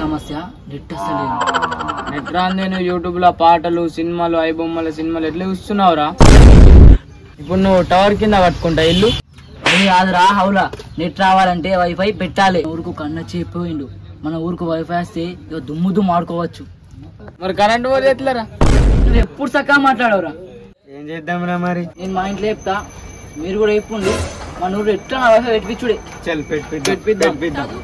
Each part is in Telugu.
సమస్య దిట్టసలేను. నెట్రాన్ నేను యూట్యూబ్లో పాటలు సినిమాలు ఐ బొమ్మల సినిమాలు ఎట్లా చూస్తున్నావురా? ఇప్పుడు నువ్వు టవర్ కింద పట్టుకుంటా ఇల్లు కాదురా హౌలా. నెట్ రావాలంటే వైఫై పెట్టాలి. ఊరుకు కన్న చేయిపోయిండు. మన ఊరుకు వైఫై వస్తే ఇక దుమ్ము దుమ్ము ఆడుకోవచ్చు. మరి కరెంట్ పోతే ఎట్లారా? నువ్వు ఎప్పుడు చక్కగా మాట్లాడవురా. ఏం చేద్దాంరా మరి? నేను మా ఇంట్లో చెప్తా, మీరు కూడా చెప్పుండు. మన ఊరు ఎట్లా వైఫై పెట్టించుడే. చల్ పెట్టిద్దాం.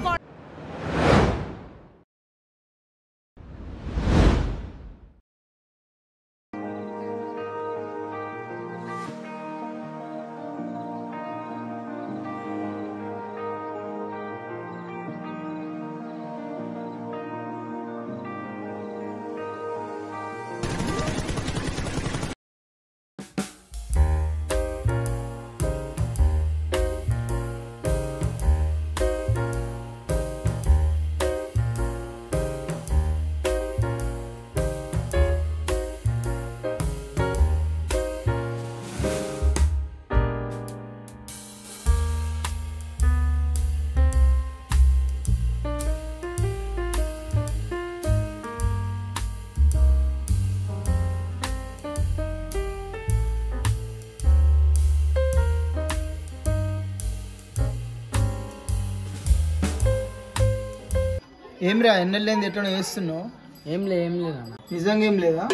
ఏమిరా ఎన్నెళ్ళేంది ఎట్లా వేస్తున్నావు? ఏం లేదు అన్న. నిజంగా ఏం లేదా?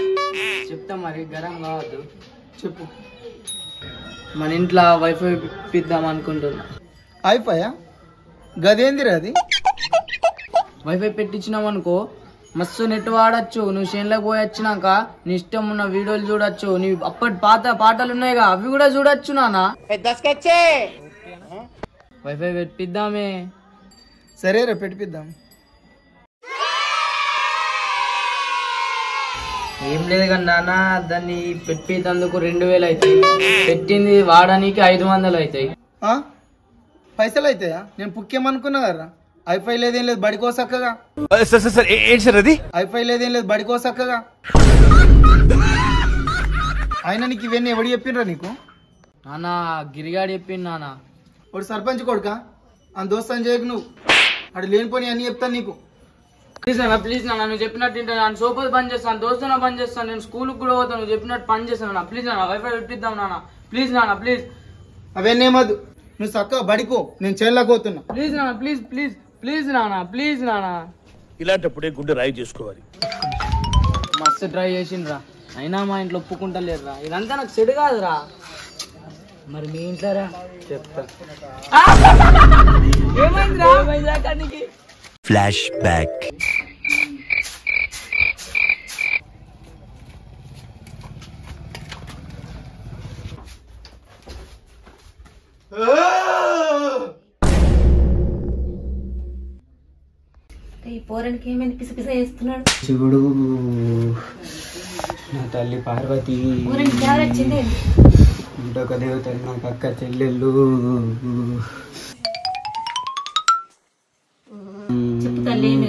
చెప్తా మరి, గరం కావద్దు. చెప్పు. మన ఇంట్లో వైఫై ఇప్పిద్దాం అనుకుంటున్నా. వైఫైయా? గదేందిరా అది? వైఫై పెట్టించినాం అనుకో మస్తు నెట్ వాడచ్చు. నువ్వు చేనులకు పోయి వచ్చినాక నీ ఇష్టం ఉన్న వీడియోలు చూడొచ్చు. నీ అప్పటి పాత పాటలు ఉన్నాయిగా అవి కూడా చూడొచ్చు నాన్న. వైఫై పెట్టిద్దామే. సరేరా పెట్టిద్దాం. ఏం లేదు కానీ నాన్న, దాన్ని పెట్టేందుకు 2000 అవుతాయి. పెట్టింది వాడడానికి 500 అవుతాయి. పైసలు అవుతాయా? నేను పుక్కేమనుకున్నా కదా. ఐఫై లేదేం లేదు బడికోసక్కగా. ఐఫై లేదేం లేదు బడికోసక్కగా. అయినా నీకు ఇవన్నీ ఎవడు చెప్పిండ్రా నీకు? నాన్న గిరిగాడు చెప్పిండు నాన్న. వాడు సర్పంచ్ కొడుక అని దోస్తాను చేయకు నువ్వు. అటు లేనిపోని అన్ని చెప్తాను నీకు. ప్లీజ్ నా, నువ్వు చెప్పినట్టు తింటా. నేను సోఫా పని చేస్తాను, దోస్తున్నా పని చేస్తాను, నేను స్కూల్కి కూడా పోతాను. నువ్వు చెప్పినట్టు పని చేస్తాను నా. ప్లీజ్ నాన్న, వైఫై పెట్టిద్దాం నాన్న. ప్లీజ్ నాన్న ప్లీజ్. అవన్నేమద్దు, నువ్వు చక్కగా బడికో. నేను చెల్లకపోతున్నా. ప్లీజ్ నాన్న ప్లీజ్ ప్లీజ్ ప్లీజ్ నాన్న ప్లీజ్ నాన్న. ఇలాంటప్పుడే గుడ్డు రాయి చేసుకోవాలి. మస్తు ట్రై చేసిండ్రా, అయినా మా ఇంట్లో ఒప్పుకుంటలేదురా. ఇదంతా నాకు చెడు కాదురా. మరి మీ ఇంట్లో రా చెప్తా. ఏమైందిరా వైజాగానికి? Flash back. పోరానికి ఏమైంది? పిసిపిస చేస్తున్నాడు. శివుడు నా తల్లి పార్వతి ఇంకొక దేవత నాకు అక్క చెల్లెళ్ళు.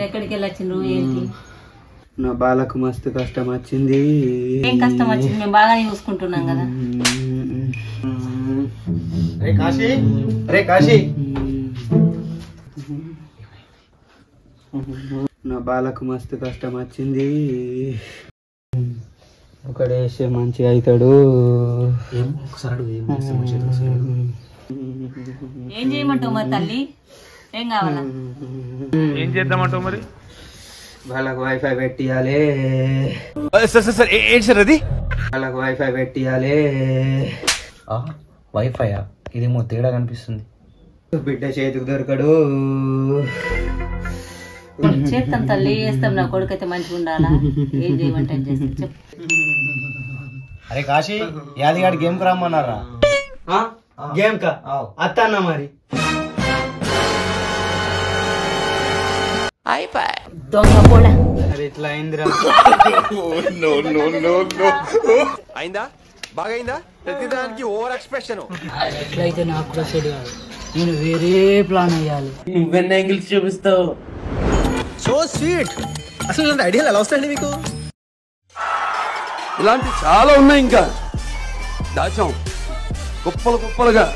ఎక్కడికి వెళ్ళొచ్చిండ్రు? ఏంటి నా బాలకు మస్తు కష్టం వచ్చింది. ఏం కష్టం వచ్చింది? మేము బాగానే చూసుకుంటున్నాం కదా. రే కాశీ, రే కాశీ, నా బాలకు మస్తు కష్టం వచ్చింది. ఒకడే మంచిగా అవుతాడు. ఏం చేయమంటావు మరి తల్లి? ఏం కావాలా? ఏం చేద్దామంటావు మరి? వాళ్ళకు వైఫై పెట్టియాలి. ఏంటి సార్ అది? వాళ్ళకు వైఫై పెట్టియాలి. వైఫైయా? ఇదేమో తేడా కనిపిస్తుంది. బిడ్డ చేతికి దొరకడు. చేస్తాం తల్లి, చేస్తాం. నా కొడుకైతే మంచిగా ఉండాలా? ఏం చేయమంటే చెప్పు. అరే కాశీ, యాదిగాడి గేమ్కి రమ్మన్నారా? గేమ్ కా అత్త అన్నా మరి. ఎట్లయితే నాకు కూడా సెట్ కాదు. నేను వేరే ప్లాన్ అయ్యాలి. నువ్వెన్ని యాంగిల్స్ చూపిస్తావు? So sweet. అసలు ఇలాంటి ఐడియాలు ఎలా వస్తాయండి మీకు? ఇలాంటి చాలా ఉన్నాయి, ఇంకా దాచాం గొప్పలు గొప్పలుగా.